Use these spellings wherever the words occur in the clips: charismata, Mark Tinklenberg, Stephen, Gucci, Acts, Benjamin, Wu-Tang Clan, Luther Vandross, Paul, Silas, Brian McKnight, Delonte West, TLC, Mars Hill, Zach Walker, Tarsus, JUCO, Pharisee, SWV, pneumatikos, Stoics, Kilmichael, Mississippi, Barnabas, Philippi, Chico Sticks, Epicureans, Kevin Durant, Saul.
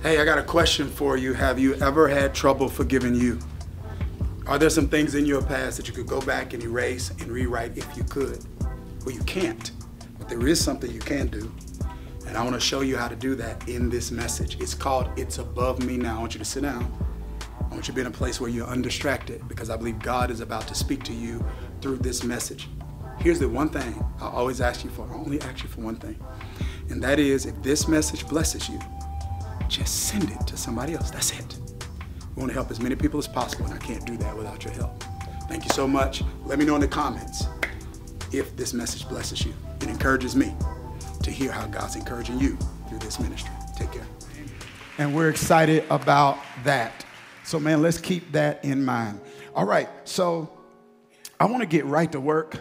Hey, I got a question for you. Have you ever had trouble forgiving you? Are there some things in your past that you could go back and erase and rewrite if you could? Well, you can't, but there is something you can do. And I want to show you how to do that in this message. It's called It's Above Me Now. I want you to sit down. I want you to be in a place where you're undistracted, because I believe God is about to speak to you through this message. Here's the one thing I always ask you for. I only ask you for one thing. And that is, if this message blesses you, just send it to somebody else. That's it. We want to help as many people as possible, and I can't do that without your help. Thank you so much. Let me know in the comments if this message blesses you. It encourages me to hear how God's encouraging you through this ministry. Take care. And we're excited about that. So, man, let's keep that in mind. All right, so I want to get right to work.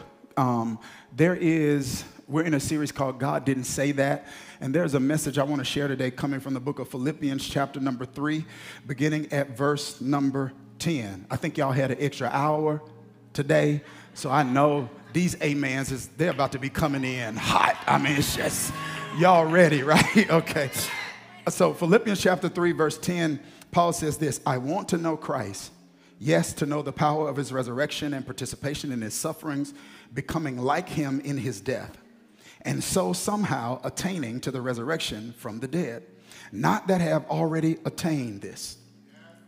We're in a series called God Didn't Say That, and there's a message I want to share today coming from the book of Philippians, chapter number 3, beginning at verse number 10. I think y'all had an extra hour today, so I know these amens, they're about to be coming in hot. I mean, it's just, y'all ready, right? Okay. So Philippians chapter 3, verse 10, Paul says this: I want to know Christ. Yes, to know the power of his resurrection and participation in his sufferings, becoming like him in his death, and so somehow attaining to the resurrection from the dead. Not that I have already attained this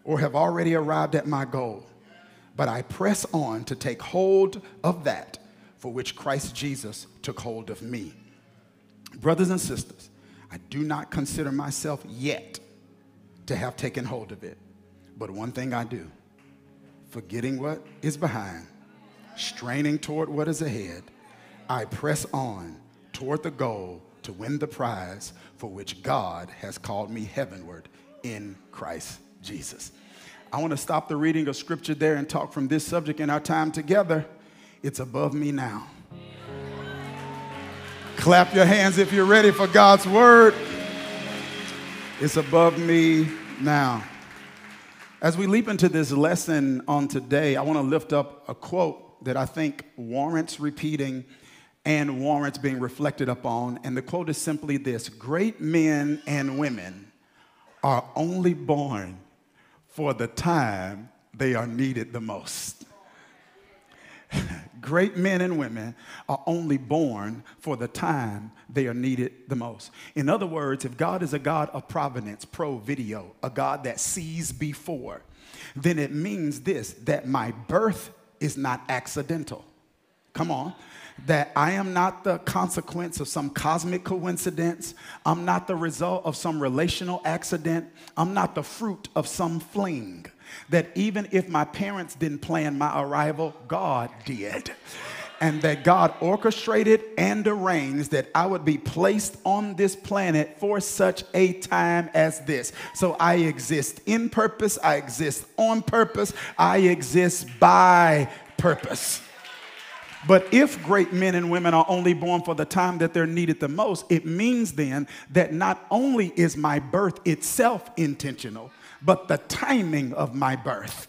or have already arrived at my goal, but I press on to take hold of that for which Christ Jesus took hold of me. Brothers and sisters, I do not consider myself yet to have taken hold of it. But one thing I do, forgetting what is behind, straining toward what is ahead, I press on toward the goal to win the prize for which God has called me heavenward in Christ Jesus. I want to stop the reading of scripture there and talk from this subject in our time together. It's above me now. Clap your hands if you're ready for God's word. It's above me now. As we leap into this lesson on today, I want to lift up a quote that I think warrants repeating and warrants being reflected upon. And the quote is simply this: great men and women are only born for the time they are needed the most. Great men and women are only born for the time they are needed the most. In other words, if God is a God of providence, pro-video, a God that sees before, then it means this, that my birth is not accidental. Come on. That I am not the consequence of some cosmic coincidence. I'm not the result of some relational accident. I'm not the fruit of some fling. That even if my parents didn't plan my arrival, God did. And that God orchestrated and arranged that I would be placed on this planet for such a time as this. So I exist in purpose. I exist on purpose. I exist by purpose. But if great men and women are only born for the time that they're needed the most, it means then that not only is my birth itself intentional, but the timing of my birth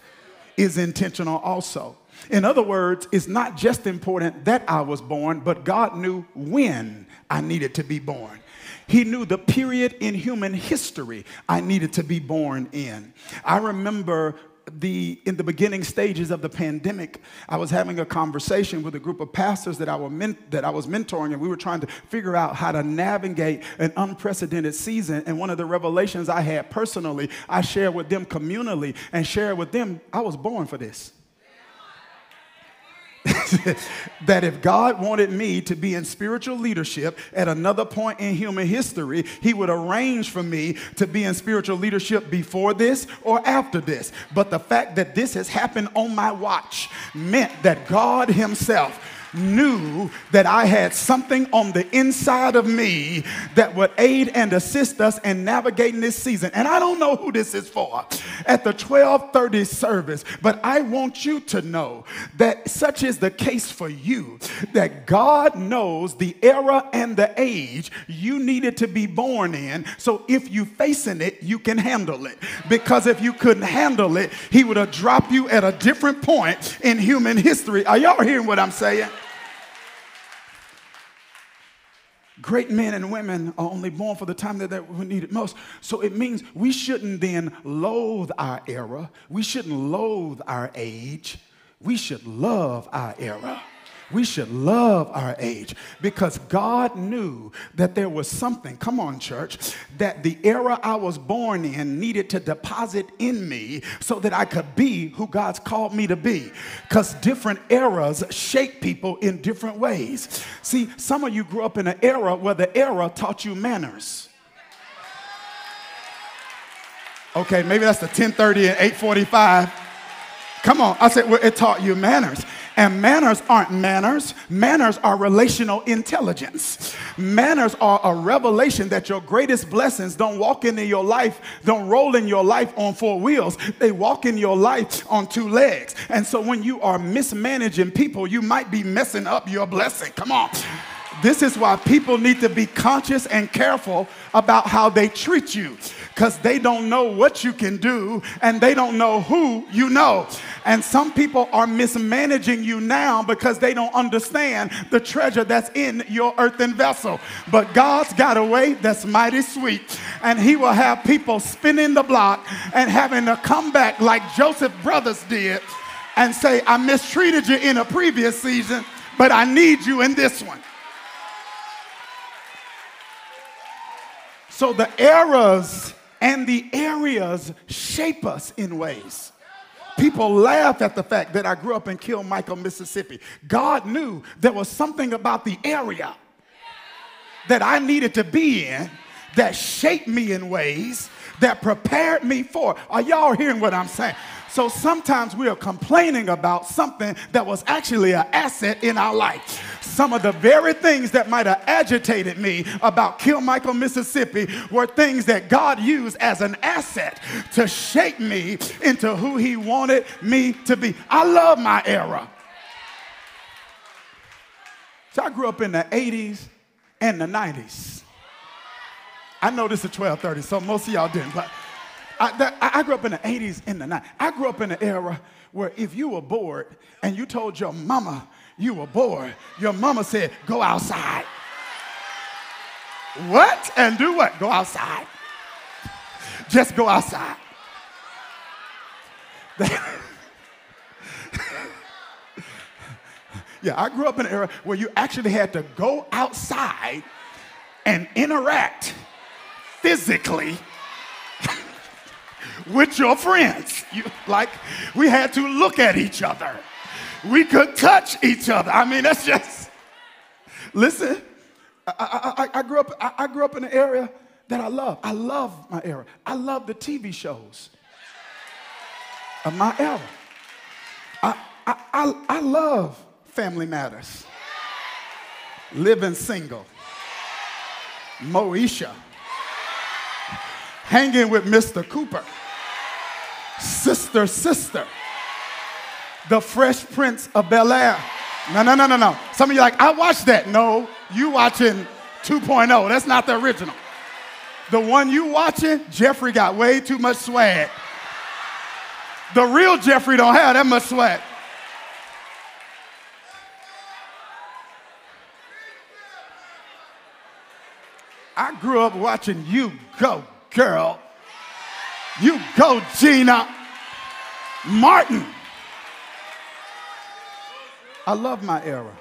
is intentional also. In other words, it's not just important that I was born, but God knew when I needed to be born. He knew the period in human history I needed to be born in. I remember in the beginning stages of the pandemic, I was having a conversation with a group of pastors that I was mentoring, and we were trying to figure out how to navigate an unprecedented season. And one of the revelations I had personally, I shared with them communally and shared with them, I was born for this. That if God wanted me to be in spiritual leadership at another point in human history, he would arrange for me to be in spiritual leadership before this or after this. But the fact that this has happened on my watch meant that God himself knew that I had something on the inside of me that would aid and assist us in navigating this season. And I don't know who this is for at the 12:30 service, but I want you to know that such is the case for you, that God knows the era and the age you needed to be born in. So if you facing it, you can handle it, because if you couldn't handle it, he would have dropped you at a different point in human history. Are y'all hearing what I'm saying? Great men and women are only born for the time that we need it most. So it means we shouldn't then loathe our era. We shouldn't loathe our age. We should love our era. We should love our age, because God knew that there was something, come on church, that the era I was born in needed to deposit in me so that I could be who God's called me to be, because different eras shape people in different ways. See, some of you grew up in an era where the era taught you manners. Okay, maybe that's the 10:30 and 8:45. Come on, I said, well, it taught you manners. And manners aren't manners. Manners are relational intelligence. Manners are a revelation that your greatest blessings don't walk into your life, don't roll in your life on four wheels. They walk in your life on two legs. And so when you are mismanaging people, you might be messing up your blessing. Come on. This is why people need to be conscious and careful about how they treat you, because they don't know what you can do and they don't know who you know. And some people are mismanaging you now because they don't understand the treasure that's in your earthen vessel. But God's got a way that's mighty sweet, and he will have people spinning the block and having to come back like Joseph's brothers did and say, I mistreated you in a previous season, but I need you in this one. So the eras and the areas shape us in ways. People laugh at the fact that I grew up in Kilmichael, Mississippi. God knew there was something about the area that I needed to be in that shaped me in ways that prepared me for. Are y'all hearing what I'm saying? So sometimes we are complaining about something that was actually an asset in our life. Some of the very things that might have agitated me about Kilmichael, Mississippi were things that God used as an asset to shape me into who he wanted me to be. I love my era. So I grew up in the 80s and the 90s. I know this is 12:30, so most of y'all didn't, but I grew up in the 80s and the 90s. I grew up in an era where if you were bored and you told your mama you were bored, your mama said, go outside. What? And do what? Go outside. Just go outside. Yeah, I grew up in an era where you actually had to go outside and interact physically with your friends. Like, we had to look at each other. We could touch each other. I mean, that's just, listen, I grew up in an area that I love. I love my era. I love the TV shows of my era. I love Family Matters, Living Single, Moesha, Hanging with Mr. Cooper, Sister, The Fresh Prince of Bel-Air. No. Some of you are like, I watched that. No, you watching 2.0. That's not the original. The one you watching, Jeffrey got way too much swag. The real Jeffrey don't have that much swag. I grew up watching You Go, Girl. You Go, Gina. Martin. I love my era.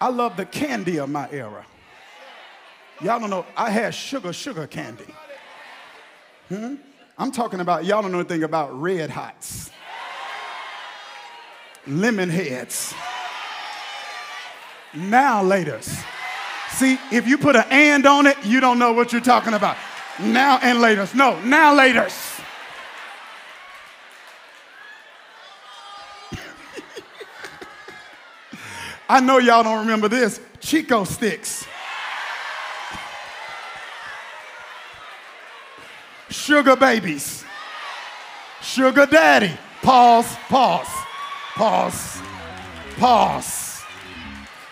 I love the candy of my era. Y'all don't know, I had sugar candy. I'm talking about, y'all don't know anything about Red Hots, Lemon Heads, Now Laters. See, if you put an and on it, you don't know what you're talking about. Now and Laters. No, Now Laters. I know y'all don't remember this. Chico Sticks. Sugar Babies. Sugar Daddy. Pause.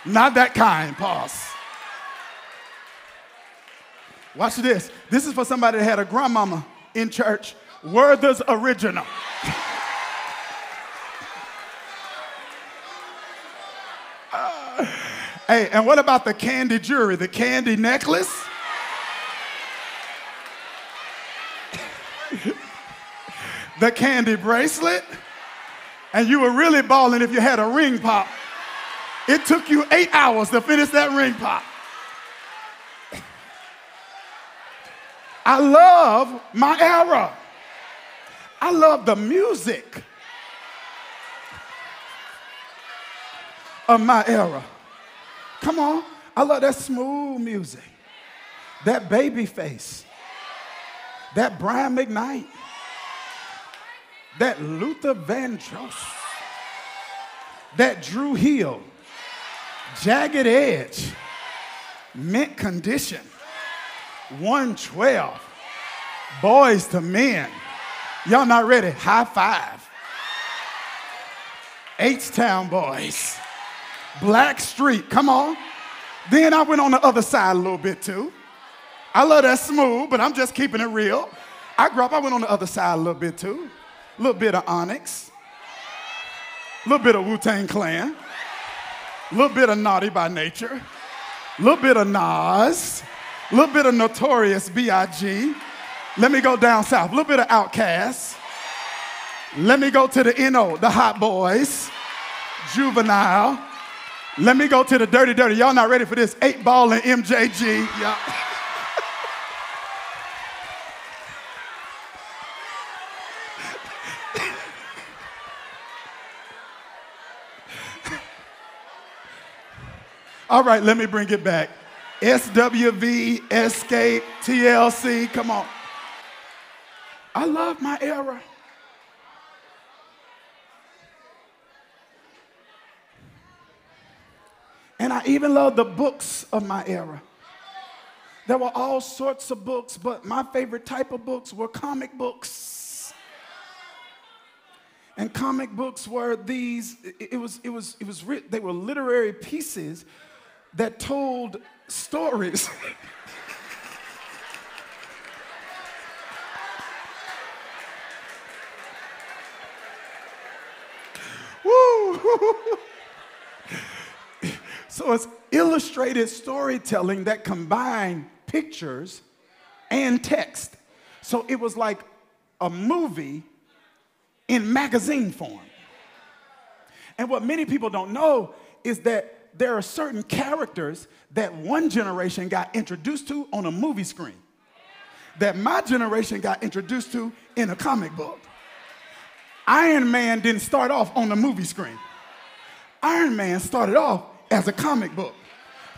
Not that kind. Pause. Watch this. This is for somebody that had a grandmama in church. Werther's Original. Hey, and what about the candy jewelry, the candy necklace? The candy bracelet? And you were really balling if you had a ring pop. It took you 8 hours to finish that ring pop. I love my era. I love the music of my era. Come on. I love that smooth music. That baby face. That Brian McKnight. That Luther Vandross. That Drew Hill. Jagged Edge. Mint Condition. 112. Boys to Men. Y'all not ready? High Five. H-Town Boys. Black Street, come on. Then I went on the other side a little bit too. I love that smooth, but I'm just keeping it real. I grew up, I went on the other side a little bit too. A little bit of Onyx. A little bit of Wu-Tang Clan. A little bit of Naughty by Nature. A little bit of Nas. A little bit of Notorious B.I.G. Let me go down south. A little bit of Outkast. Let me go to the N.O., the Hot Boys. Juvenile. Let me go to the Dirty Dirty. Y'all not ready for this. 8 Ball and MJG. Yeah. All right, let me bring it back. SWV, Escape, TLC, come on. I love my era. And I even love the books of my era. There were all sorts of books, but my favorite type of books were comic books. And comic books were these, they were literary pieces that told stories. Woo! So it's illustrated storytelling that combined pictures and text. So it was like a movie in magazine form. And what many people don't know is that there are certain characters that one generation got introduced to on a movie screen, that my generation got introduced to in a comic book. Iron Man didn't start off on the movie screen. Iron Man started off as a comic book.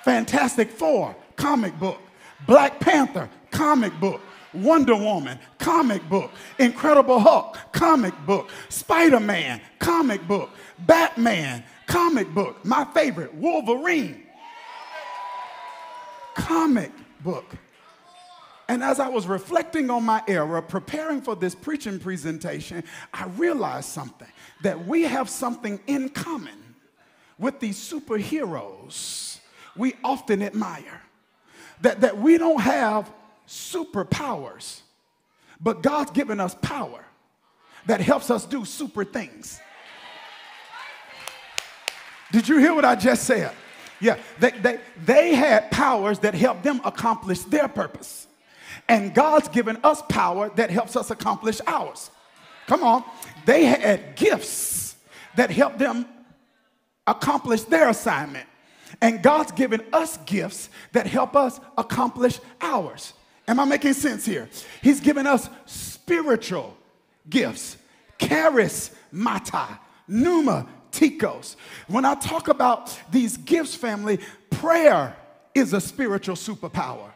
Fantastic Four, comic book. Black Panther, comic book. Wonder Woman, comic book. Incredible Hulk, comic book. Spider-Man, comic book. Batman, comic book. My favorite, Wolverine. Comic book. And as I was reflecting on my era, preparing for this preaching presentation, I realized something, that we have something in common with these superheroes we often admire. That we don't have superpowers, but God's given us power that helps us do super things. Did you hear what I just said? Yeah, they had powers that helped them accomplish their purpose. And God's given us power that helps us accomplish ours. Come on. They had gifts that helped them accomplish their assignment. And God's given us gifts that help us accomplish ours. Am I making sense here? He's given us spiritual gifts. Charismata, pneumatikos. When I talk about these gifts, family, prayer is a spiritual superpower.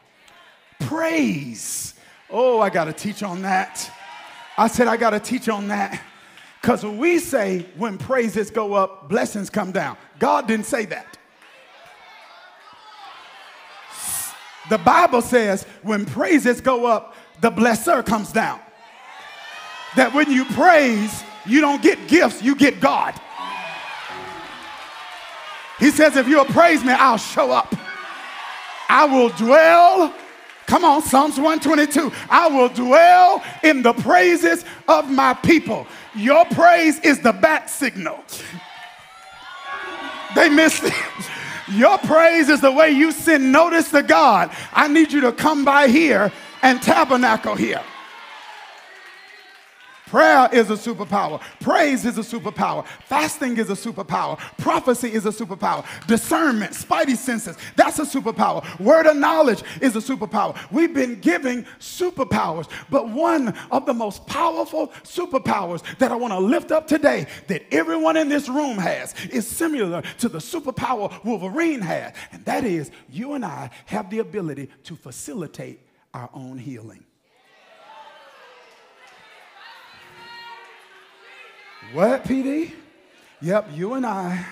Praise. Oh, I got to teach on that. I said I got to teach on that. Because we say when praises go up, blessings come down. God didn't say that. The Bible says when praises go up, the blesser comes down. That when you praise, you don't get gifts, you get God. He says if you'll praise me, I'll show up. I will dwell. Come on, Psalms 122. I will dwell in the praises of my people. Your praise is the bat signal. They missed it. Your praise is the way you send notice to God. I need you to come by here and tabernacle here. Prayer is a superpower. Praise is a superpower. Fasting is a superpower. Prophecy is a superpower. Discernment, spidey senses, that's a superpower. Word of knowledge is a superpower. We've been giving superpowers, but one of the most powerful superpowers that I want to lift up today that everyone in this room has is similar to the superpower Wolverine had, and that is you and I have the ability to facilitate our own healing. What, PD? Yep, you and I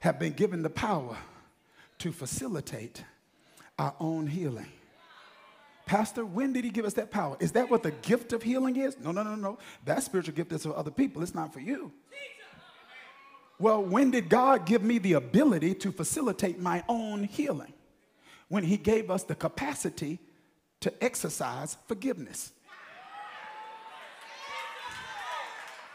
have been given the power to facilitate our own healing. Pastor, when did he give us that power? Is that what the gift of healing is? No, no, no, no. That spiritual gift is for other people. It's not for you. Well, when did God give me the ability to facilitate my own healing? When he gave us the capacity to exercise forgiveness.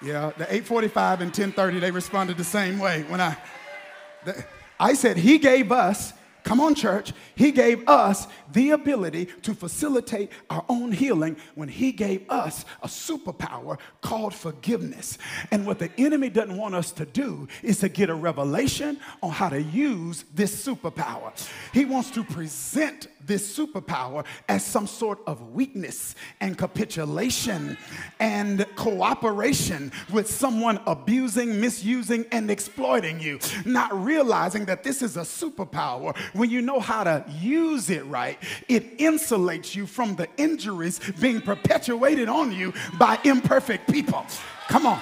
Yeah, the 8:45 and 10:30, they responded the same way. When I said he gave us, come on church, he gave us the ability to facilitate our own healing when he gave us a superpower called forgiveness. And what the enemy doesn't want us to do is to get a revelation on how to use this superpower. He wants to present this superpower as some sort of weakness and capitulation and cooperation with someone abusing, misusing, and exploiting you, not realizing that this is a superpower. When you know how to use it right, it insulates you from the injuries being perpetuated on you by imperfect people. Come on.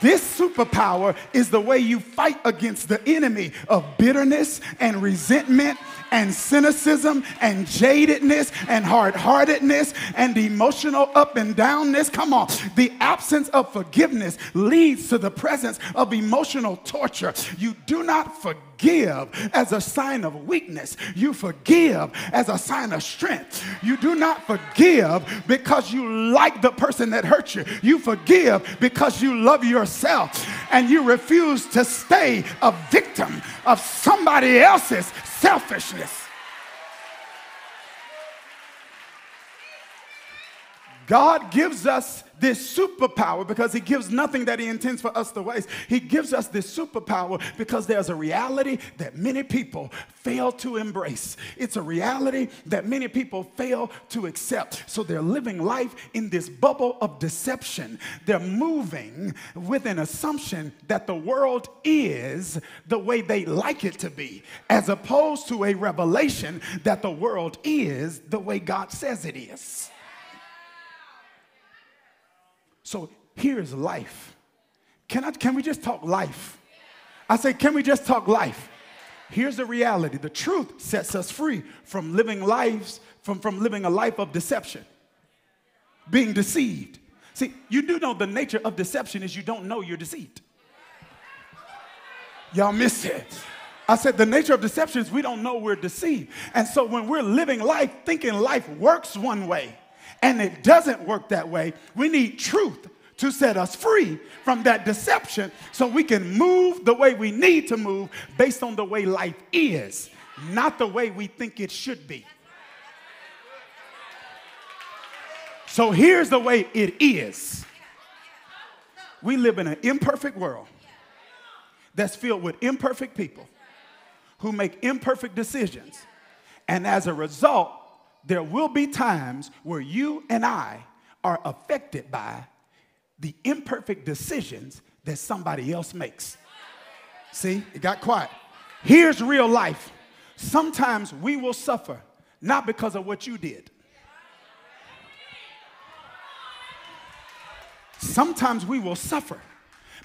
This superpower is the way you fight against the enemy of bitterness and resentment and cynicism and jadedness and hard-heartedness and emotional up and downness. Come on. The absence of forgiveness leads to the presence of emotional torture. You do not forgive as a sign of weakness. You forgive as a sign of strength. You do not forgive because you like the person that hurt you. You forgive because you love yourself and you refuse to stay a victim of somebody else's selfishness. God gives us this superpower because he gives nothing that he intends for us to waste. He gives us this superpower because there's a reality that many people fail to embrace. It's a reality that many people fail to accept. So they're living life in this bubble of deception. They're moving with an assumption that the world is the way they like it to be, as opposed to a revelation that the world is the way God says it is. So here's life. Can we just talk life? I say, can we just talk life? Here's the reality. The truth sets us free from living lives, from living a life of deception, being deceived. See, you do know the nature of deception is you don't know you're deceived. Y'all missed it. I said the nature of deception is we don't know we're deceived. And so when we're living life, thinking life works one way, and it doesn't work that way. We need truth to set us free from that deception so we can move the way we need to move based on the way life is, not the way we think it should be. So here's the way it is. We live in an imperfect world that's filled with imperfect people who make imperfect decisions. And as a result, there will be times where you and I are affected by the imperfect decisions that somebody else makes. See, it got quiet. Here's real life. Sometimes we will suffer, not because of what you did. Sometimes we will suffer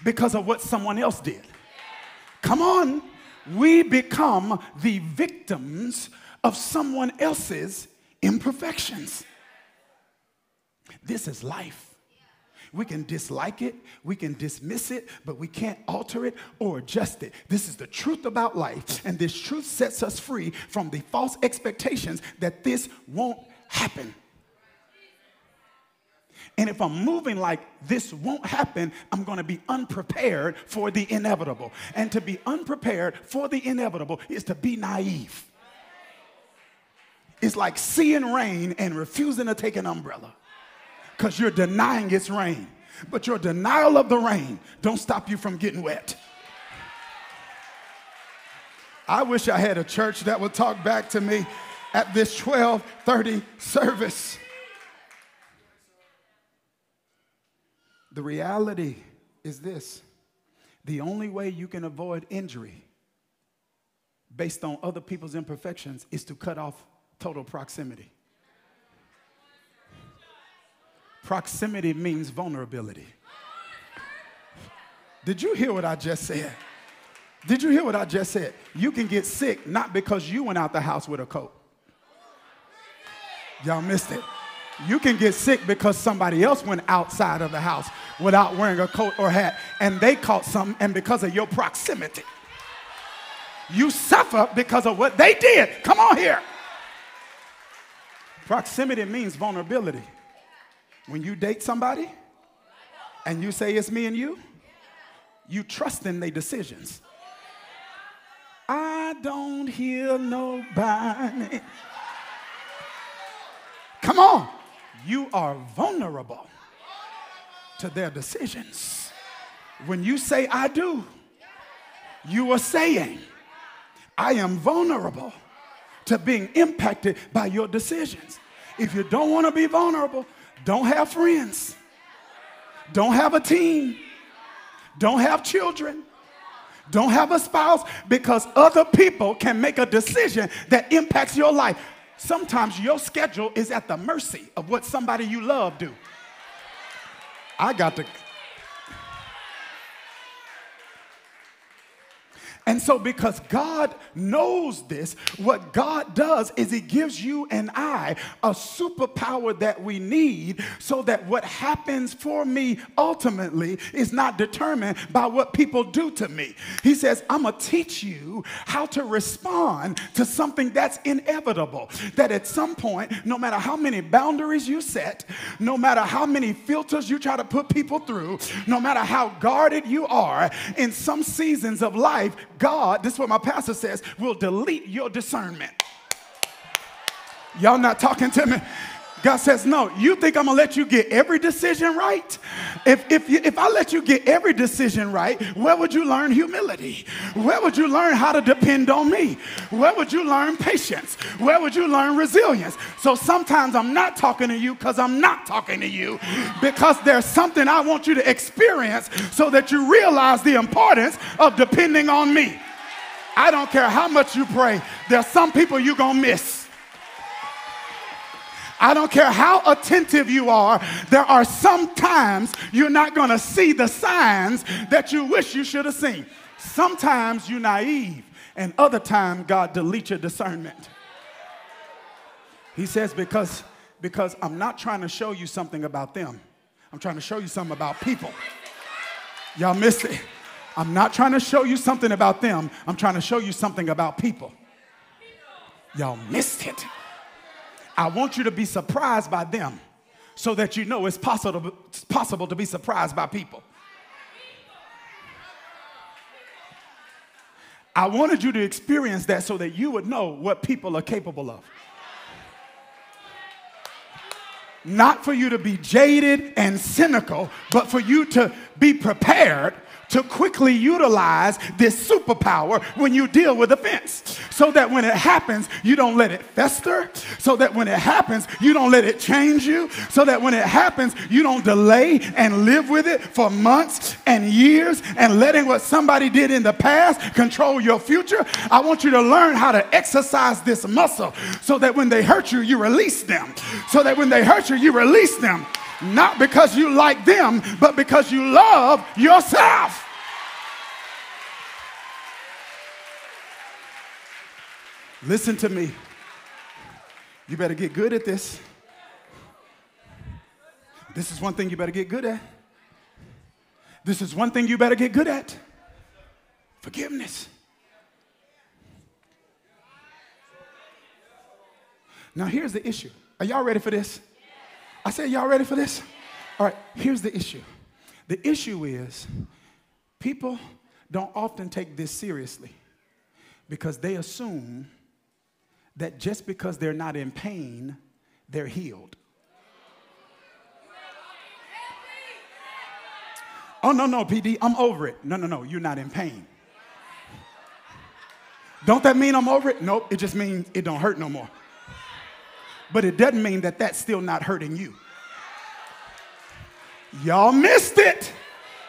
because of what someone else did. Come on. We become the victims of someone else's imperfections. This is life. We can dislike it, we can dismiss it, but we can't alter it or adjust it. This is the truth about life, and this truth sets us free from the false expectations that this won't happen. And if I'm moving like this won't happen, I'm going to be unprepared for the inevitable. And to be unprepared for the inevitable is to be naive. It's like seeing rain and refusing to take an umbrella because you're denying it's rain. But your denial of the rain don't stop you from getting wet. I wish I had a church that would talk back to me at this 12:30 service. The reality is this: the only way you can avoid injury based on other people's imperfections is to cut off total proximity. Proximity means vulnerability. Did you hear what I just said? Did you hear what I just said? You can get sick not because you went out the house with a coat. Y'all missed it. You can get sick because somebody else went outside of the house without wearing a coat or hat, and they caught something, and because of your proximity, you suffer because of what they did. Come on here. Proximity means vulnerability. When you date somebody and you say it's me and you, you trust in their decisions. I don't hear nobody. Come on. You are vulnerable to their decisions. When you say I do, you are saying I am vulnerable to being impacted by your decisions. If you don't want to be vulnerable, don't have friends. Don't have a team. Don't have children. Don't have a spouse, because other people can make a decision that impacts your life. Sometimes your schedule is at the mercy of what somebody you love do. And so because God knows this, what God does is he gives you and I a superpower that we need so that what happens for me ultimately is not determined by what people do to me. He says, I'm going to teach you how to respond to something that's inevitable, that at some point, no matter how many boundaries you set, no matter how many filters you try to put people through, no matter how guarded you are, in some seasons of life, God, this is what my pastor says, will delete your discernment. Y'all not talking to me? God says, no, you think I'm going to let you get every decision right? If I let you get every decision right, where would you learn humility? Where would you learn how to depend on me? Where would you learn patience? Where would you learn resilience? So sometimes I'm not talking to you because I'm not talking to you, because there's something I want you to experience so that you realize the importance of depending on me. I don't care how much you pray. There's some people you're going to miss. I don't care how attentive you are, there are some times you're not going to see the signs that you wish you should have seen. Sometimes you're naive, and other times God deletes your discernment. He says, because I'm not trying to show you something about them. I'm trying to show you something about people. Y'all missed it. I'm not trying to show you something about them. I'm trying to show you something about people. Y'all missed it. I want you to be surprised by them so that you know it's possible to be surprised by people. I wanted you to experience that so that you would know what people are capable of. Not for you to be jaded and cynical, but for you to be prepared to quickly utilize this superpower when you deal with offense, so that when it happens, you don't let it fester, so that when it happens, you don't let it change you, so that when it happens, you don't delay and live with it for months and years and letting what somebody did in the past control your future. I want you to learn how to exercise this muscle so that when they hurt you, you release them. So that when they hurt you, you release them. Not because you like them, but because you love yourself. Listen to me. You better get good at this. This is one thing you better get good at. This is one thing you better get good at. Forgiveness. Now here's the issue. Are y'all ready for this? I said, y'all ready for this? All right, here's the issue. The issue is people don't often take this seriously because they assume that just because they're not in pain, they're healed. Oh, no, no, PD, I'm over it. No, no, no, you're not in pain. Don't that mean I'm over it? Nope, it just means it don't hurt no more. But it doesn't mean that that's still not hurting you. Y'all missed it.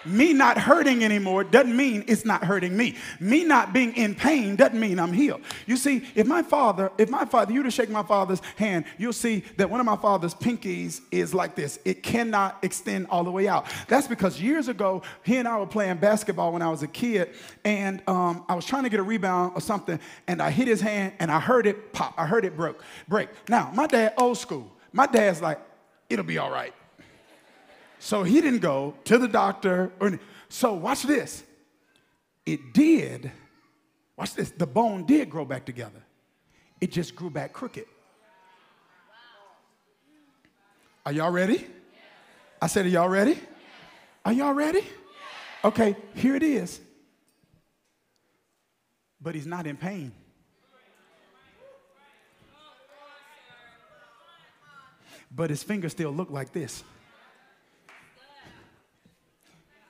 Me not hurting anymore doesn't mean it's not hurting me. Me not being in pain doesn't mean I'm healed. You see, if my father, you to shake my father's hand, you'll see that one of my father's pinkies is like this. It cannot extend all the way out. That's because years ago, he and I were playing basketball when I was a kid, and I was trying to get a rebound or something, and I hit his hand, and I heard it pop. I heard it break. Now, my dad, old school. My dad's like, it'll be all right. So he didn't go to the doctor. So watch this. It did. Watch this. The bone did grow back together. It just grew back crooked. Are y'all ready? I said, are y'all ready? Are y'all ready? Okay, here it is. But he's not in pain. But his fingers still look like this.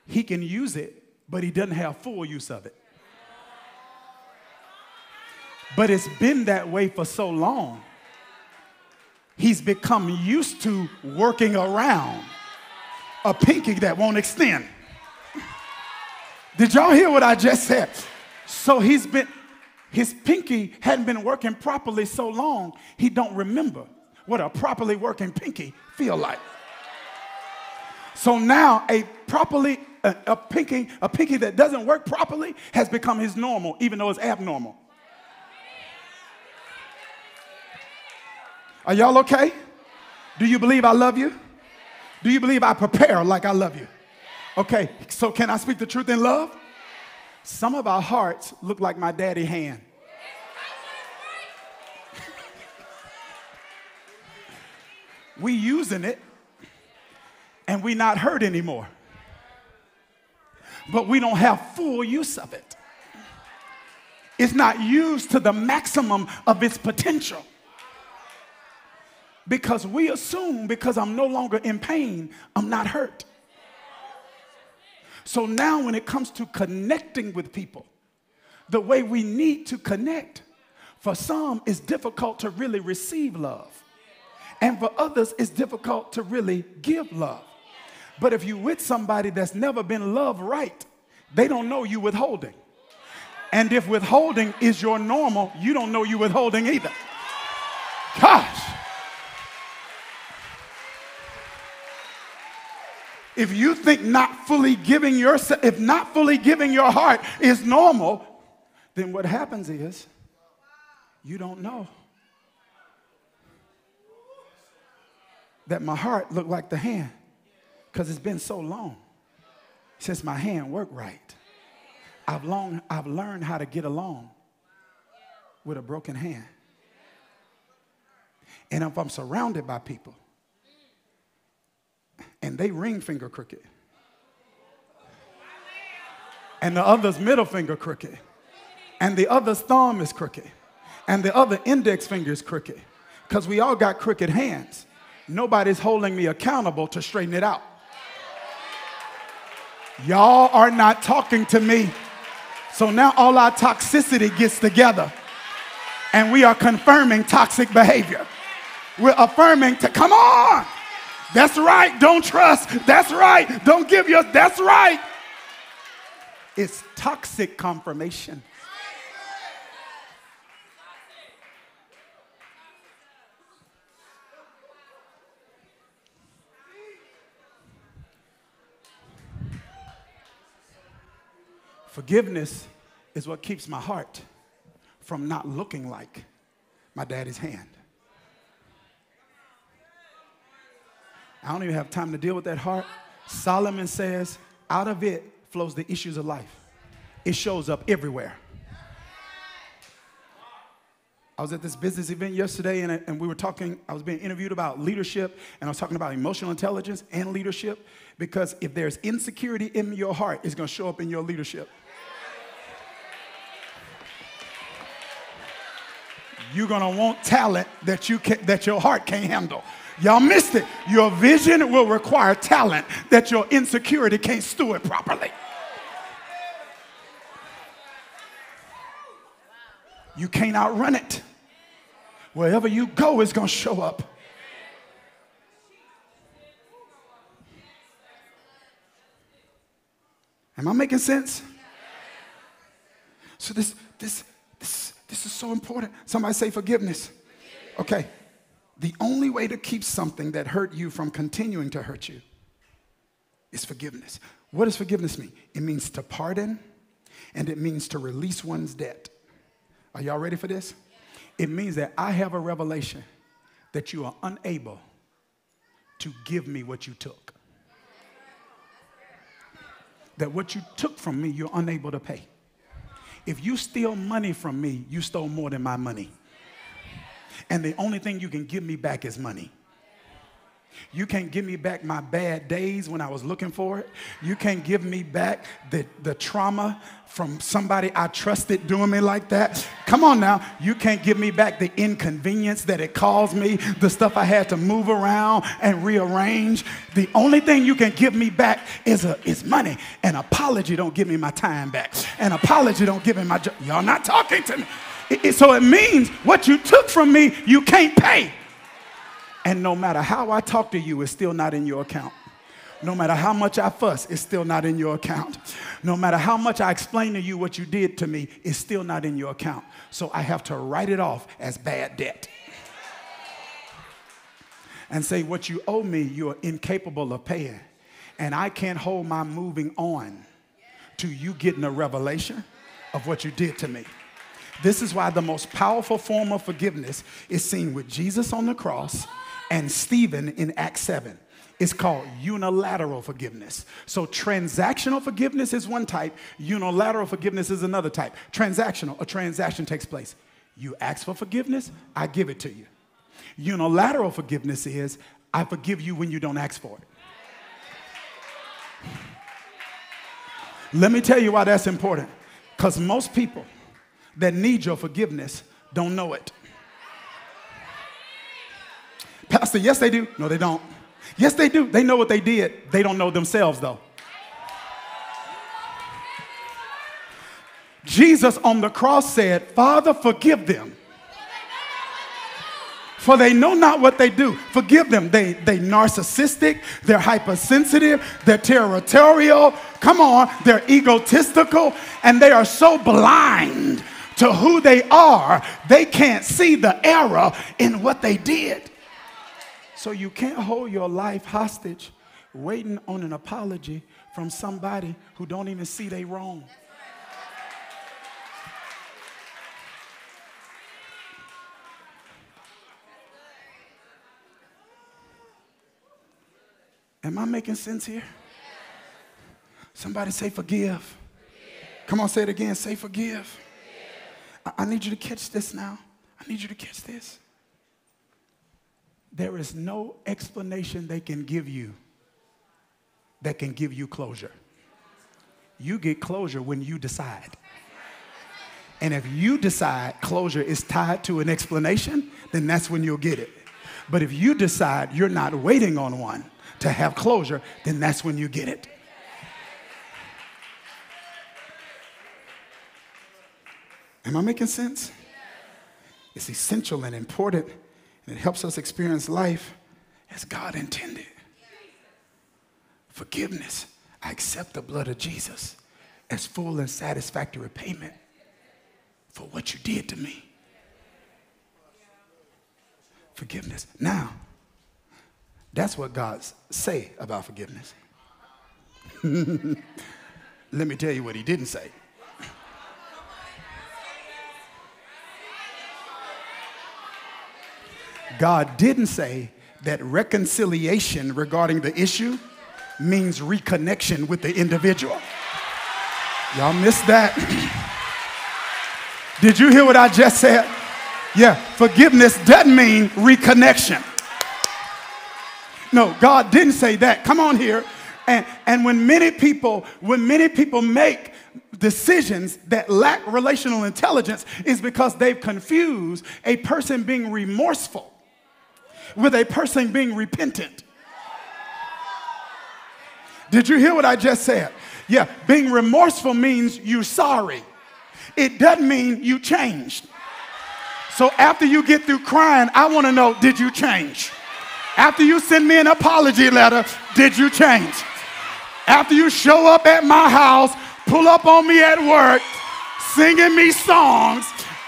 He can use it, but he doesn't have full use of it. But it's been that way for so long. He's become used to working around a pinky that won't extend. Did y'all hear what I just said? So his pinky hadn't been working properly so long, he don't remember what a properly working pinky feel like. So now a pinky that doesn't work properly has become his normal, even though it's abnormal. Are y'all okay? Do you believe I love you? Do you believe I prepare like I love you? Okay, so can I speak the truth in love? Some of our hearts look like my daddy's hand. We using it. And we not hurt anymore. But we don't have full use of it. It's not used to the maximum of its potential. Because we assume because I'm no longer in pain, I'm not hurt. So now when it comes to connecting with people, the way we need to connect, for some it's difficult to really receive love. And for others, it's difficult to really give love. But if you're with somebody that's never been loved right, they don't know you withholding. And if withholding is your normal, you don't know you withholding either. Gosh. If you think not fully giving your heart is normal, then what happens is you don't know that my heart looked like the hand because it's been so long since my hand worked right. I've learned how to get along with a broken hand. And if I'm surrounded by people and they ring finger crooked and the other's middle finger crooked and the other's thumb is crooked and the other index finger is crooked because we all got crooked hands. Nobody's holding me accountable to straighten it out. Y'all are not talking to me. So now all our toxicity gets together and we are confirming toxic behavior. We're affirming to come on. That's right. Don't trust. That's right. Don't give your. That's right. It's toxic confirmation. Forgiveness is what keeps my heart from not looking like my daddy's hand. I don't even have time to deal with that heart. Solomon says, out of it flows the issues of life. It shows up everywhere. I was at this business event yesterday, and we were talking, I was being interviewed about leadership, and I was talking about emotional intelligence and leadership, because if there's insecurity in your heart, it's going to show up in your leadership. You're going to want talent that your heart can't handle. Y'all missed it. Your vision will require talent that your insecurity can't steward properly. You can't outrun it. Wherever you go, it's going to show up. Am I making sense? So this is so important. Somebody say forgiveness. Okay. The only way to keep something that hurt you from continuing to hurt you is forgiveness. What does forgiveness mean? It means to pardon, and it means to release one's debt. Are y'all ready for this? It means that I have a revelation that you are unable to give me what you took. That what you took from me, you're unable to pay. If you steal money from me, you stole more than my money. And the only thing you can give me back is money. You can't give me back my bad days when I was looking for it. You can't give me back the trauma from somebody I trusted doing me like that. Come on now. You can't give me back the inconvenience that it caused me, the stuff I had to move around and rearrange. The only thing you can give me back is money. An apology don't give me my time back. An apology don't give me my job. Y'all not talking to me. So it means what you took from me, you can't pay. And no matter how I talk to you, it's still not in your account. No matter how much I fuss, it's still not in your account. No matter how much I explain to you what you did to me, it's still not in your account. So I have to write it off as bad debt. And say, what you owe me, you are incapable of paying. And I can't hold my moving on to you getting a revelation of what you did to me. This is why the most powerful form of forgiveness is seen with Jesus on the cross and Stephen in Acts 7. It's called unilateral forgiveness. So transactional forgiveness is one type. Unilateral forgiveness is another type. Transactional, a transaction takes place. You ask for forgiveness, I give it to you. Unilateral forgiveness is, I forgive you when you don't ask for it. Let me tell you why that's important. Because most people that need your forgiveness don't know it. Pastor, yes they do. No, they don't. Yes, they do. They know what they did. They don't know themselves, though. Jesus on the cross said, Father, forgive them, for they know not what they do. Forgive them. They narcissistic. They're hypersensitive. They're territorial. Come on. They're egotistical. And they are so blind to who they are, they can't see the error in what they did. So you can't hold your life hostage waiting on an apology from somebody who don't even see they wrong. Am I making sense here? Somebody say forgive. Come on, say it again. Say forgive. I need you to catch this now. I need you to catch this. There is no explanation they can give you that can give you closure. You get closure when you decide. And if you decide closure is tied to an explanation, then that's when you'll get it. But if you decide you're not waiting on one to have closure, then that's when you get it. Am I making sense? It's essential and important, and it helps us experience life as God intended. Forgiveness. I accept the blood of Jesus as full and satisfactory payment for what you did to me. Forgiveness. Now, that's what God say about forgiveness. Let me tell you what he didn't say. God didn't say that reconciliation regarding the issue means reconnection with the individual. Y'all missed that. Did you hear what I just said? Yeah, forgiveness doesn't mean reconnection. No, God didn't say that. Come on here. And when many people make decisions that lack relational intelligence, is because they've confused a person being remorseful with a person being repentant. Did you hear what I just said? Yeah, being remorseful means you're sorry. It doesn't mean you changed. So after you get through crying, I want to know, did you change? After you send me an apology letter, did you change? After you show up at my house, pull up on me at work, singing me songs,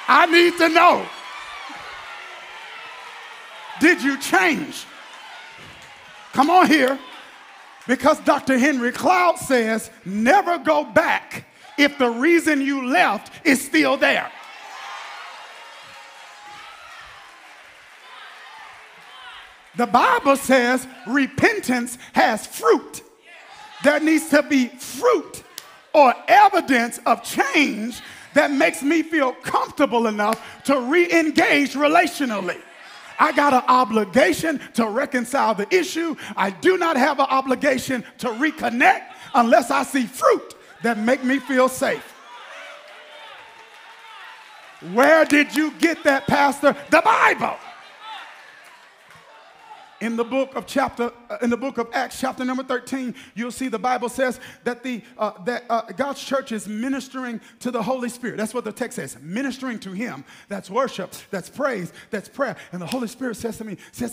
I need to know. Did you change? Come on here. Because Dr. Henry Cloud says, never go back if the reason you left is still there. The Bible says repentance has fruit. There needs to be fruit or evidence of change that makes me feel comfortable enough to re-engage relationally. I got an obligation to reconcile the issue. I do not have an obligation to reconnect unless I see fruit that make me feel safe. Where did you get that, Pastor? The Bible. In the book of Acts, chapter number 13, you'll see the Bible says that God's church is ministering to the Holy Spirit. That's what the text says, ministering to Him. That's worship, that's praise, that's prayer. And the Holy Spirit says to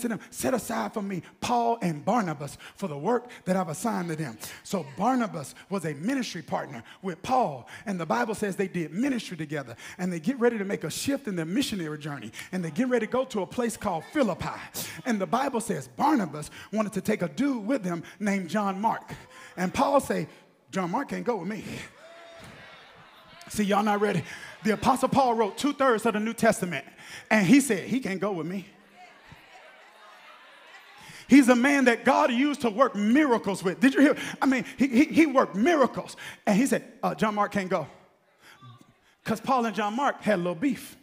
them, set aside for me Paul and Barnabas for the work that I've assigned to them. So Barnabas was a ministry partner with Paul, and the Bible says they did ministry together. And they get ready to make a shift in their missionary journey, and they get ready to go to a place called Philippi. And the Bible says Barnabas wanted to take a dude with him named John Mark. And Paul said, John Mark can't go with me. See, y'all not ready. The Apostle Paul wrote 2/3 of the New Testament. And he said, he can't go with me. He's a man that God used to work miracles with. Did you hear? I mean, he worked miracles. And he said, John Mark can't go. Because Paul and John Mark had a little beef.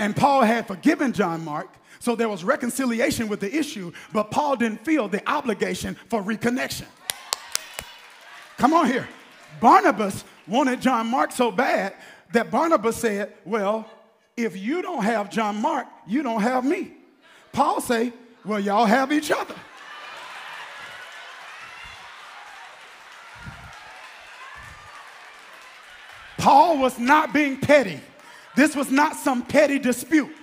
And Paul had forgiven John Mark, so there was reconciliation with the issue, but Paul didn't feel the obligation for reconnection. Come on here. Barnabas wanted John Mark so bad that Barnabas said, well, if you don't have John Mark, you don't have me. Paul said, well, y'all have each other. Paul was not being petty. This was not some petty dispute.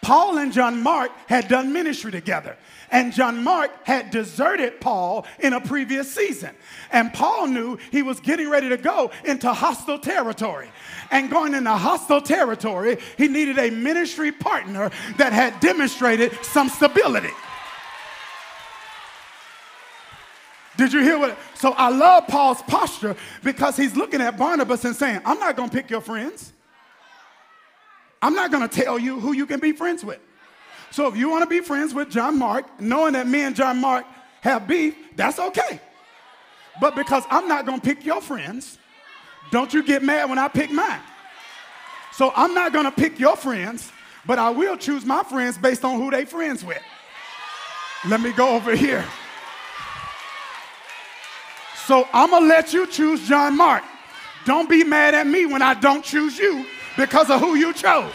Paul and John Mark had done ministry together. And John Mark had deserted Paul in a previous season. And Paul knew he was getting ready to go into hostile territory. And going into hostile territory, he needed a ministry partner that had demonstrated some stability. Did you hear what? So I love Paul's posture, because he's looking at Barnabas and saying, I'm not going to pick your friends. I'm not going to tell you who you can be friends with. So if you want to be friends with John Mark, knowing that me and John Mark have beef, that's okay. But because I'm not going to pick your friends, don't you get mad when I pick mine. So I'm not going to pick your friends, but I will choose my friends based on who they friends with. Let me go over here. So I'm going to let you choose John Mark. Don't be mad at me when I don't choose you, because of who you chose.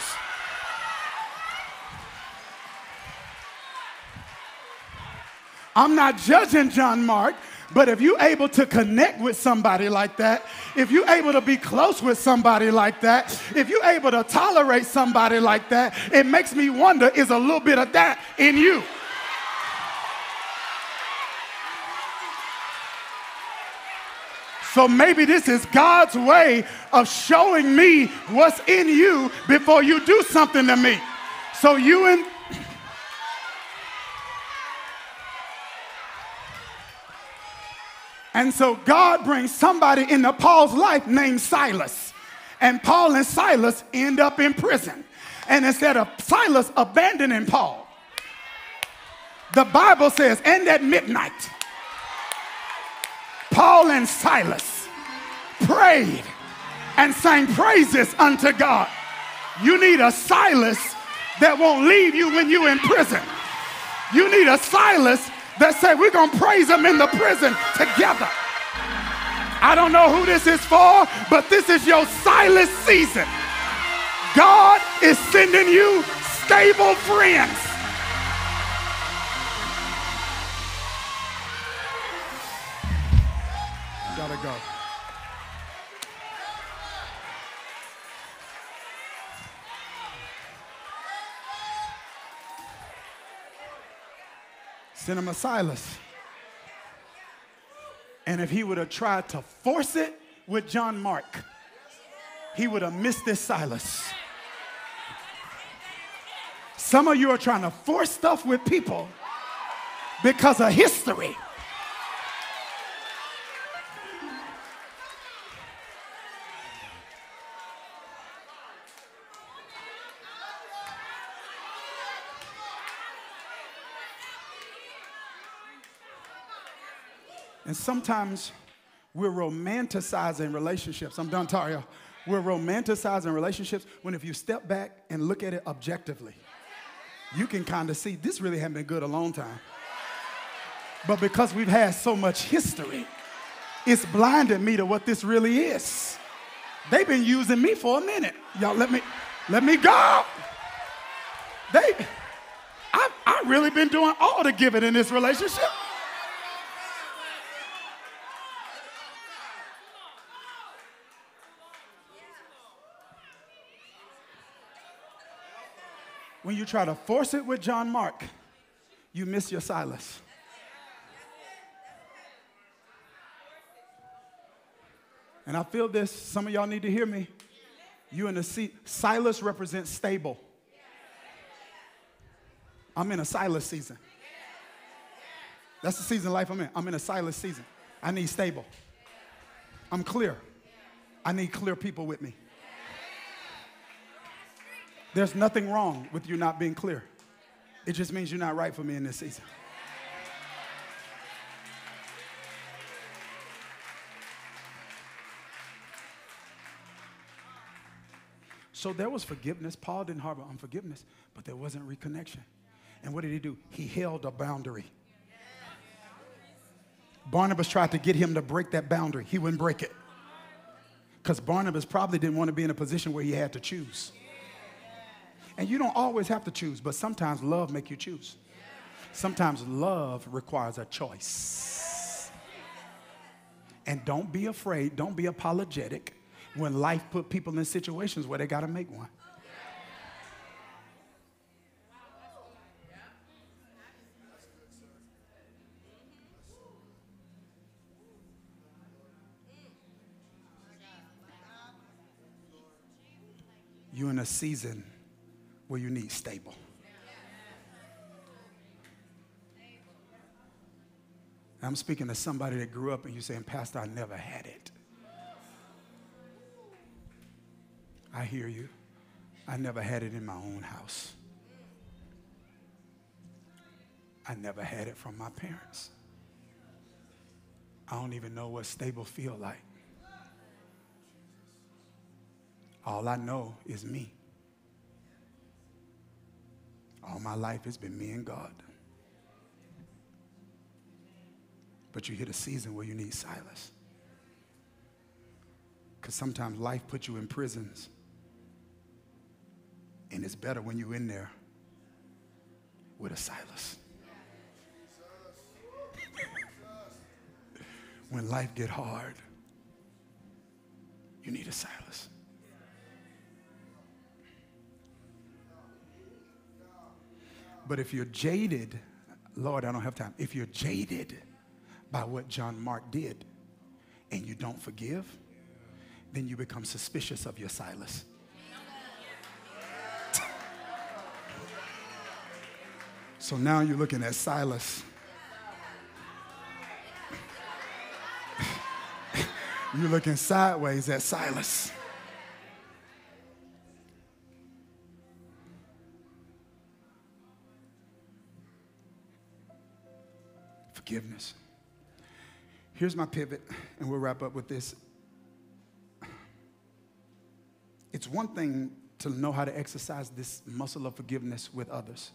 I'm not judging John Mark, but if you're able to connect with somebody like that, if you're able to be close with somebody like that, if you're able to tolerate somebody like that, it makes me wonder, is a little bit of that in you? So maybe this is God's way of showing me what's in you before you do something to me. So so God brings somebody into Paul's life named Silas. And Paul and Silas end up in prison. And instead of Silas abandoning Paul, the Bible says, and at midnight, Paul and Silas prayed and sang praises unto God. You need a Silas that won't leave you when you're in prison. You need a Silas that say, we're going to praise him in the prison together. I don't know who this is for, but this is your Silas season. God is sending you stable friends. Gotta go. Send him a Silas. And if he would have tried to force it with John Mark, he would have missed this Silas. Some of you are trying to force stuff with people because of history. And sometimes we're romanticizing relationships. I'm done, Taria. We're romanticizing relationships when if you step back and look at it objectively, you can kind of see this really hasn't been good a long time. But because we've had so much history, it's blinded me to what this really is. They've been using me for a minute. Y'all, let me go. I've really been doing all to give it in this relationship. When you try to force it with John Mark, you miss your Silas. And I feel this. Some of y'all need to hear me. You in a seat. Silas represents stable. I'm in a Silas season. That's the season of life I'm in. I'm in a Silas season. I need stable. I'm clear. I need clear people with me. There's nothing wrong with you not being clear. It just means you're not right for me in this season. So there was forgiveness. Paul didn't harbor unforgiveness, but there wasn't reconnection. And what did he do? He held a boundary. Barnabas tried to get him to break that boundary. He wouldn't break it. Because Barnabas probably didn't want to be in a position where he had to choose. And you don't always have to choose, but sometimes love makes you choose. Sometimes love requires a choice. And don't be afraid, don't be apologetic when life put people in situations where they got to make one. You're in a season where you need stable. I'm speaking to somebody that grew up and you're saying, Pastor, I never had it. I hear you. I never had it in my own house. I never had it from my parents. I don't even know what stable feel like. All I know is me. All my life, it's been me and God. But you hit a season where you need Silas. Because sometimes life puts you in prisons. And it's better when you're in there with a Silas. When life gets hard, you need a Silas. But if you're jaded, Lord, I don't have time. If you're jaded by what John Mark did and you don't forgive, then you become suspicious of your Silas. So now you're looking at Silas. You're looking sideways at Silas. Forgiveness. Here's my pivot, and we'll wrap up with this. It's one thing to know how to exercise this muscle of forgiveness with others.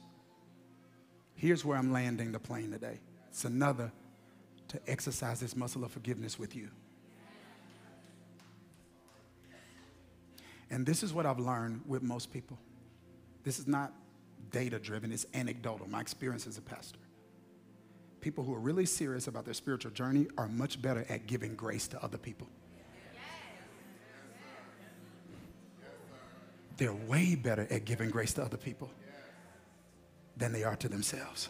Here's where I'm landing the plane today. It's another to exercise this muscle of forgiveness with you. And this is what I've learned with most people. This is not data-driven, it's anecdotal, my experience as a pastor. People who are really serious about their spiritual journey are much better at giving grace to other people. They're way better at giving grace to other people than they are to themselves.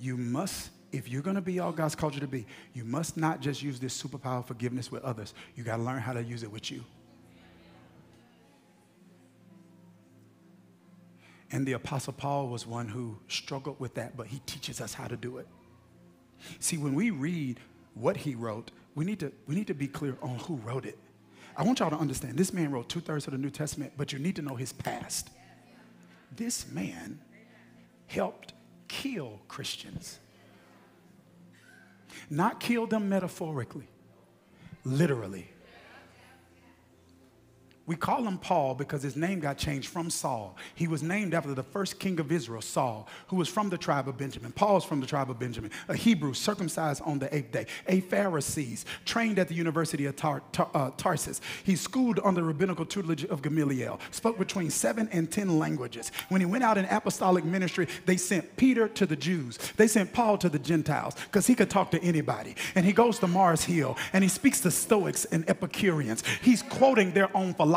You must, if you're going to be all God's called you to be, you must not just use this superpower of forgiveness with others. You got to learn how to use it with you. And the Apostle Paul was one who struggled with that, but he teaches us how to do it. See, when we read what he wrote, we need to be clear on who wrote it. I want y'all to understand, this man wrote 2/3 of the New Testament, but you need to know his past. This man helped kill Christians. Not kill them metaphorically, literally. We call him Paul because his name got changed from Saul. He was named after the first king of Israel, Saul, who was from the tribe of Benjamin. Paul's from the tribe of Benjamin, a Hebrew circumcised on the 8th day, a Pharisee, trained at the University of Tarsus. He schooled under the rabbinical tutelage of Gamaliel, spoke between 7 and 10 languages. When he went out in apostolic ministry, they sent Peter to the Jews. They sent Paul to the Gentiles because he could talk to anybody. And he goes to Mars Hill and he speaks to Stoics and Epicureans. He's quoting their own philosophy.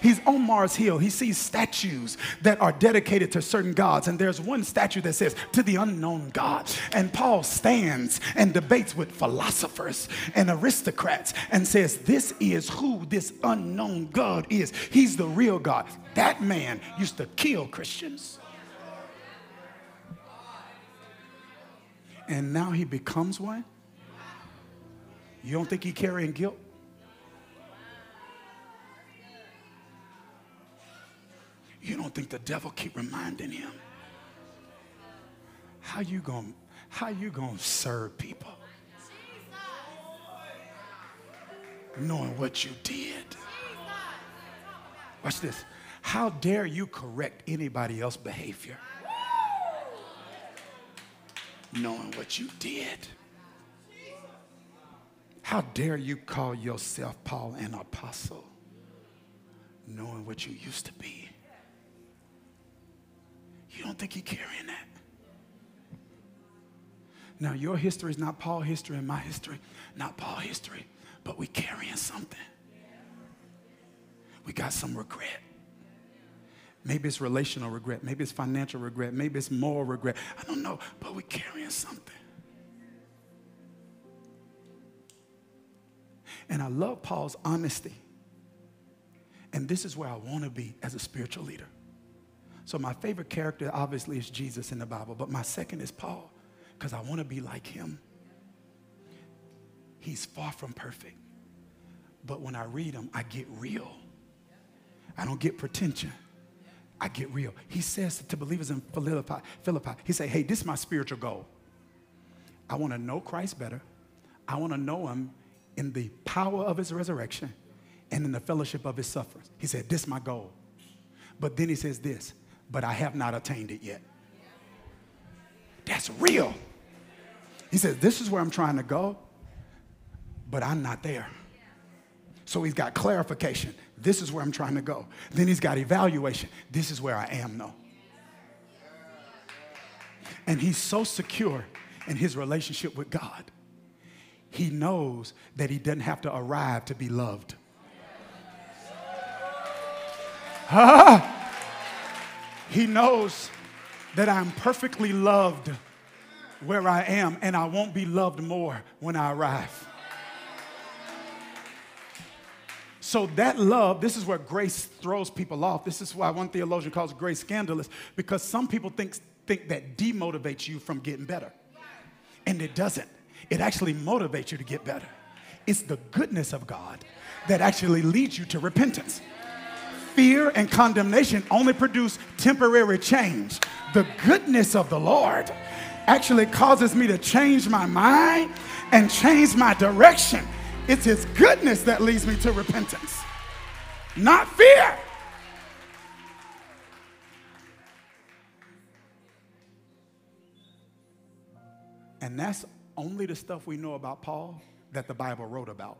He's on Mars Hill. He sees statues that are dedicated to certain gods, and there's one statue that says, "To the unknown God." And Paul stands and debates with philosophers and aristocrats and says, "This is who this unknown God is. He's the real God." That man used to kill Christians. And now he becomes one? You don't think he's carrying guilt? You don't think the devil keep reminding him? How you gonna serve people? Knowing what you did. Watch this. How dare you correct anybody else's behavior? Knowing what you did. How dare you call yourself, Paul, an apostle? Knowing what you used to be. You don't think he's carrying that? Now, your history is not Paul's history and my history, not Paul's history, but we carrying something. We got some regret. Maybe it's relational regret. Maybe it's financial regret. Maybe it's moral regret. I don't know, but we carrying something. And I love Paul's honesty. And this is where I want to be as a spiritual leader. So my favorite character, obviously, is Jesus in the Bible. But my second is Paul, because I want to be like him. He's far from perfect. But when I read him, I get real. I don't get pretension. I get real. He says to believers in Philippi, he said, hey, this is my spiritual goal. I want to know Christ better. I want to know him in the power of his resurrection and in the fellowship of his sufferings. He said, this is my goal. But then he says this. But I have not attained it yet. That's real. He says, this is where I'm trying to go, but I'm not there. So he's got clarification. This is where I'm trying to go. Then he's got evaluation. This is where I am, though. And he's so secure in his relationship with God. He knows that he doesn't have to arrive to be loved. Ah! He knows that I'm perfectly loved where I am, and I won't be loved more when I arrive. So that love, this is where grace throws people off. This is why one theologian calls grace scandalous, because some people think that demotivates you from getting better. And it doesn't. It actually motivates you to get better. It's the goodness of God that actually leads you to repentance. Fear and condemnation only produce temporary change. The goodness of the Lord actually causes me to change my mind and change my direction. It's his goodness that leads me to repentance. not fear. And that's only the stuff we know about Paul that the Bible wrote about.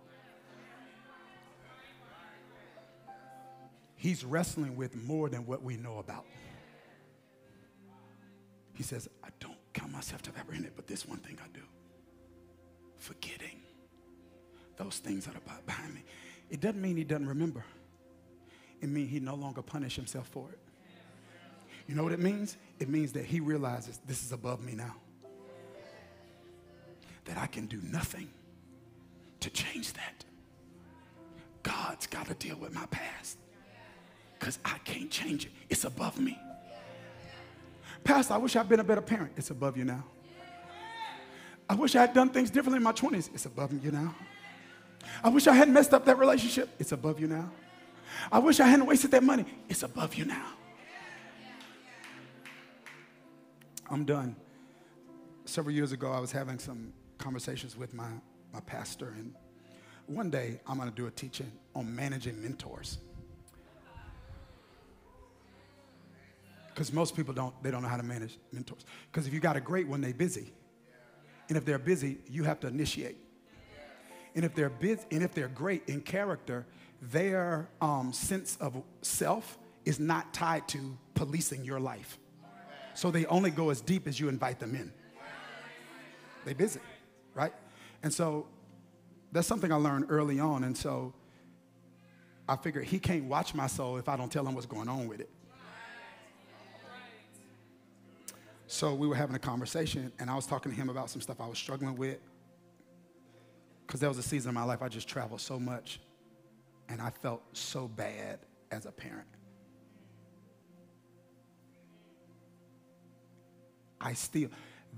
He's wrestling with more than what we know about. He says, I don't count myself to have apprehended, but this one thing I do. Forgetting those things that are behind me. It doesn't mean he doesn't remember. It means he no longer punishes himself for it. You know what it means? It means that he realizes this is above me now. That I can do nothing to change that. God's got to deal with my past because I can't change it. It's above me. Pastor, I wish I'd been a better parent. It's above you now. I wish I had done things differently in my 20s. It's above you now. I wish I hadn't messed up that relationship. It's above you now. I wish I hadn't wasted that money. It's above you now. I'm done. Several years ago, I was having some conversations with my pastor, and one day I'm going to do a teaching on managing mentors. Because most people don't know how to manage mentors. Because if you got a great one, they're busy. And if they're busy, you have to initiate. And if they're busy, and if they're great in character, their sense of self is not tied to policing your life. So they only go as deep as you invite them in. They busy, right? And so that's something I learned early on. And so I figured he can't watch my soul if I don't tell him what's going on with it. So we were having a conversation, and I was talking to him about some stuff I was struggling with because there was a season in my life I just traveled so much, and I felt so bad as a parent.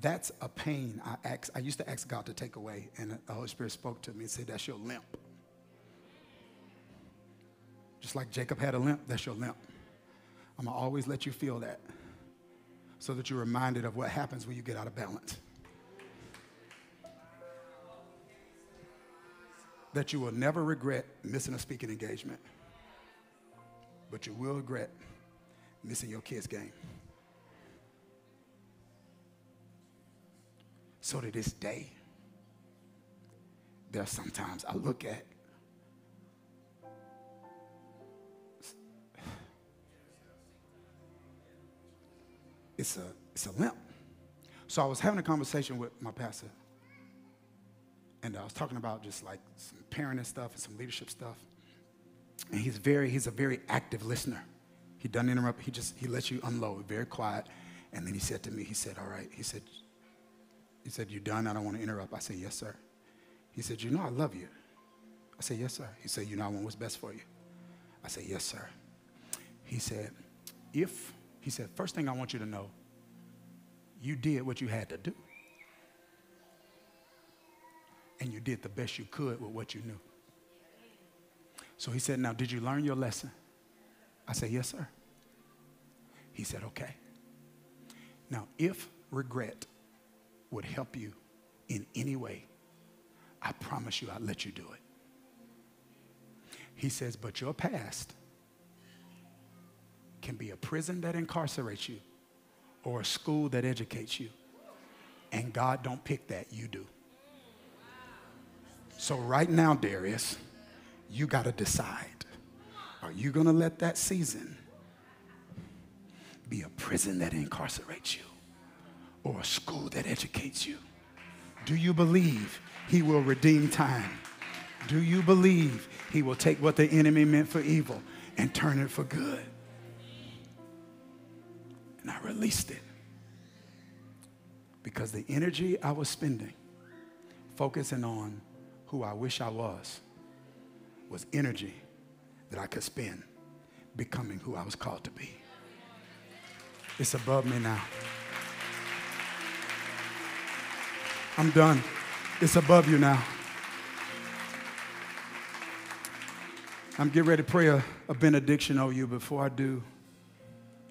That's a pain I used to ask God to take away, and the Holy Spirit spoke to me and said, that's your limp. Just like Jacob had a limp, that's your limp. I'm going to always let you feel that so that you're reminded of what happens when you get out of balance. That you will never regret missing a speaking engagement, but you will regret missing your kids' game. So to this day, there are sometimes I look at, it's a limp. So I was having a conversation with my pastor, and I was talking about just like some parenting stuff and some leadership stuff. And he's a very active listener. He doesn't interrupt. He lets you unload, very quiet. And then he said to me, all right, he said, you done? I don't want to interrupt. I said, yes, sir. He said, you know I love you. I said, yes, sir. He said, you know I want what's best for you. I said, yes, sir. He said, first thing I want you to know, you did what you had to do. And you did the best you could with what you knew. So he said, now, did you learn your lesson? I said, yes, sir. He said, okay. Now, if regret would help you in any way, I promise you I'll let you do it. He says, but your past can be a prison that incarcerates you or a school that educates you. And God don't pick that, you do. So right now, Darius, you got to decide, are you going to let that season be a prison that incarcerates you or a school that educates you? Do you believe he will redeem time? Do you believe he will take what the enemy meant for evil and turn it for good? And I released it because the energy I was spending focusing on who I wish I was energy that I could spend becoming who I was called to be. It's above me now. I'm done. It's above you now. I'm getting ready to pray a benediction over you. Before I do,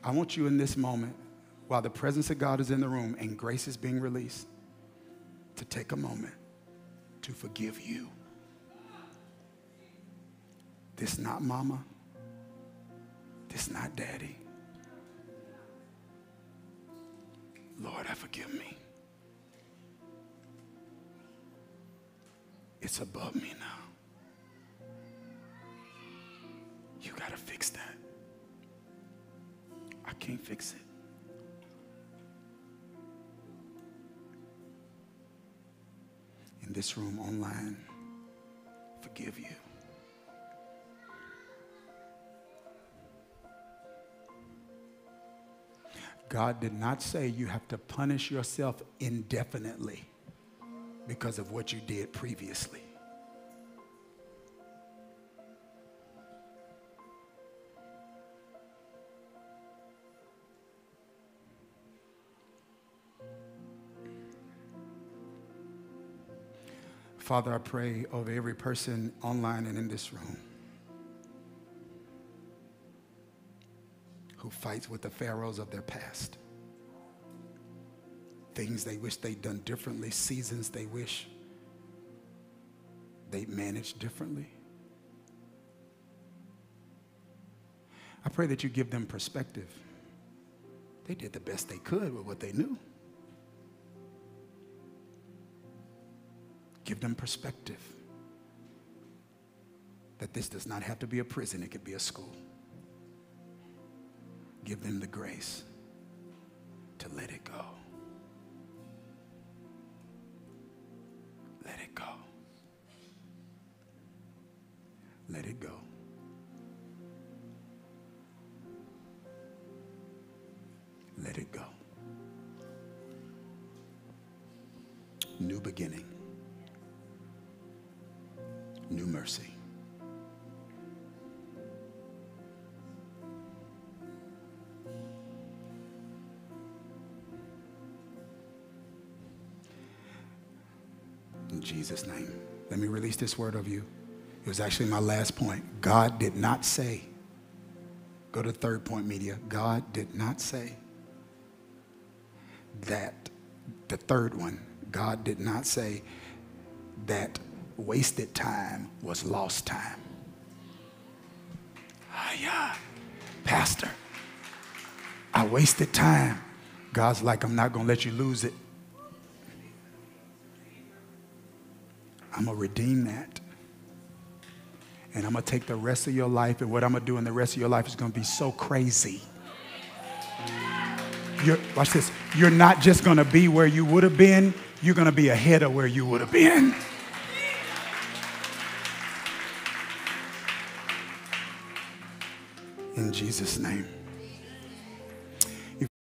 I want you in this moment, while the presence of God is in the room and grace is being released, to take a moment to forgive you. This not mama, This not daddy. Lord, I forgive me. It's above me now. You gotta fix that. I can't fix it. In this room, online, forgive you. God did not say you have to punish yourself indefinitely because of what you did previously. Father, I pray over every person online and in this room who fights with the pharaohs of their past. Things they wish they'd done differently, seasons they wish they'd managed differently. I pray that you give them perspective. They did the best they could with what they knew. Give them perspective that this does not have to be a prison, it could be a school. Give them the grace to let it go. Let it go. Let it go. Let it go. New beginning. New mercy. In Jesus' name. Let me release this word of you. It was actually my last point. God did not say, go to third point media. God did not say that, the third one, God did not say that wasted time was lost time. Yeah. Pastor, I wasted time. God's like, I'm not going to let you lose it. I'm going to redeem that. And I'm going to take the rest of your life, and what I'm going to do in the rest of your life is going to be so crazy. Watch this. You're not just going to be where you would have been. You're going to be ahead of where you would have been. In Jesus' name.